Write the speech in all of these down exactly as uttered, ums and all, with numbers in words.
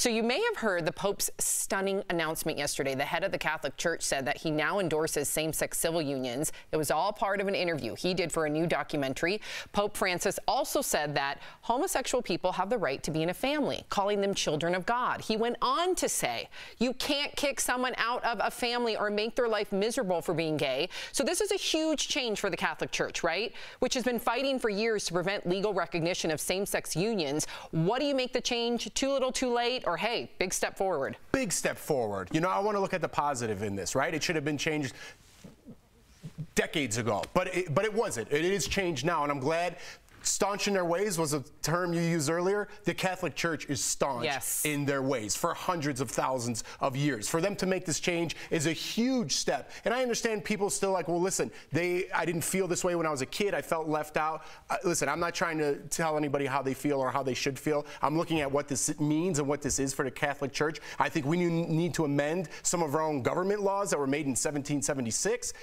So you may have heard the Pope's stunning announcement yesterday. The head of the Catholic Church said that he now endorses same-sex civil unions. It was all part of an interview he did for a new documentary. Pope Francis also said that homosexual people have the right to be in a family, calling them children of God. He went on to say, you can't kick someone out of a family or make their life miserable for being gay. So this is a huge change for the Catholic Church, right? Which has been fighting for years to prevent legal recognition of same-sex unions. What do you make the change? Too little, too late? Or, hey, big step forward. Big step forward. You know, I want to look at the positive in this, right? It should have been changed decades ago, but it, but it wasn't. It is changed now, and I'm glad. Staunch in their ways was a term you used earlier. The Catholic Church is staunch yes. in their ways for hundreds of thousands of years. For them to make this change is a huge step. And I understand people still like, well, listen, they, I didn't feel this way when I was a kid. I felt left out. Uh, listen, I'm not trying to tell anybody how they feel or how they should feel. I'm looking at what this means and what this is for the Catholic Church. I think we need to amend some of our own government laws that were made in seventeen seventy-six.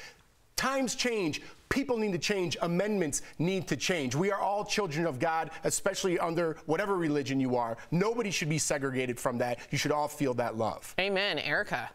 Times change. People need to change. Amendments need to change. We are all children of God, especially under whatever religion you are. Nobody should be segregated from that. You should all feel that love. Amen. Erica.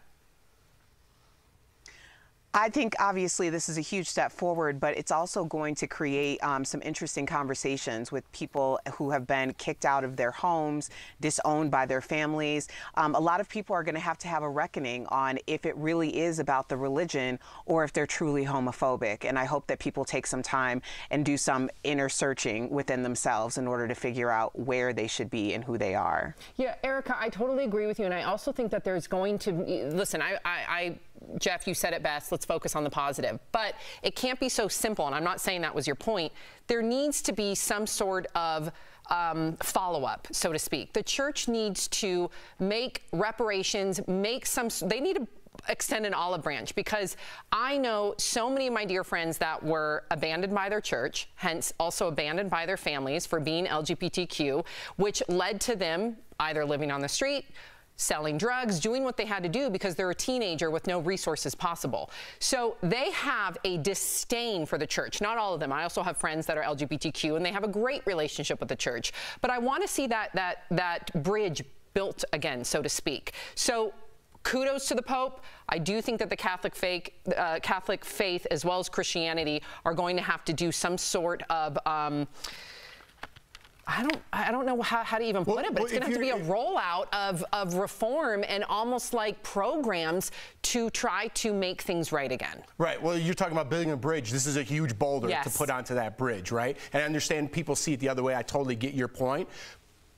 I think obviously this is a huge step forward, but it's also going to create um, some interesting conversations with people who have been kicked out of their homes, disowned by their families. Um, a lot of people are going to have to have a reckoning on if it really is about the religion or if they're truly homophobic. And I hope that people take some time and do some inner searching within themselves in order to figure out where they should be and who they are. Yeah, Erica, I totally agree with you. And I also think that there's going to be, listen, I, I, I Jeff, you said it best. Let's focus on the positive. But it can't be so simple, and I'm not saying that was your point. There needs to be some sort of um, follow-up, so to speak. The church needs to make reparations, make some, they need to extend an olive branch, because I know so many of my dear friends that were abandoned by their church, hence also abandoned by their families for being L G B T Q, which led to them either living on the street, selling drugs, doing what they had to do because they're a teenager with no resources possible. So they have a disdain for the church. Not all of them. I also have friends that are L G B T Q and they have a great relationship with the church. But I want to see that that that bridge built again, so to speak. So kudos to the Pope. I do think that the Catholic faith, uh, Catholic faith as well as Christianity are going to have to do some sort of um, I don't, I don't know how, how to even put well, it, but well, it's going to have to be a rollout of, of reform and almost like programs to try to make things right again. Right. Well, you're talking about building a bridge. This is a huge boulder yes. to put onto that bridge, right? And I understand people see it the other way. I totally get your point.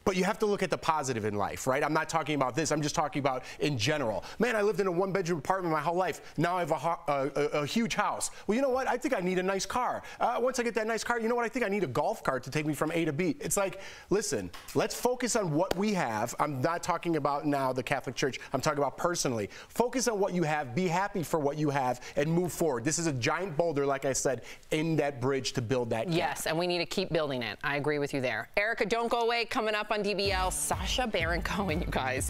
But you have to look at the positive in life, right? I'm not talking about this. I'm just talking about in general. Man, I lived in a one-bedroom apartment my whole life. Now I have a, a, a huge house. Well, you know what? I think I need a nice car. Uh, once I get that nice car, you know what? I think I need a golf cart to take me from A to B. It's like, listen, let's focus on what we have. I'm not talking about now the Catholic Church. I'm talking about personally. Focus on what you have. Be happy for what you have and move forward. This is a giant boulder, like I said, in that bridge to build that gap. Yes, and we need to keep building it. I agree with you there. Erica, don't go away. Coming up on D B L, Sacha Baron Cohen, you guys.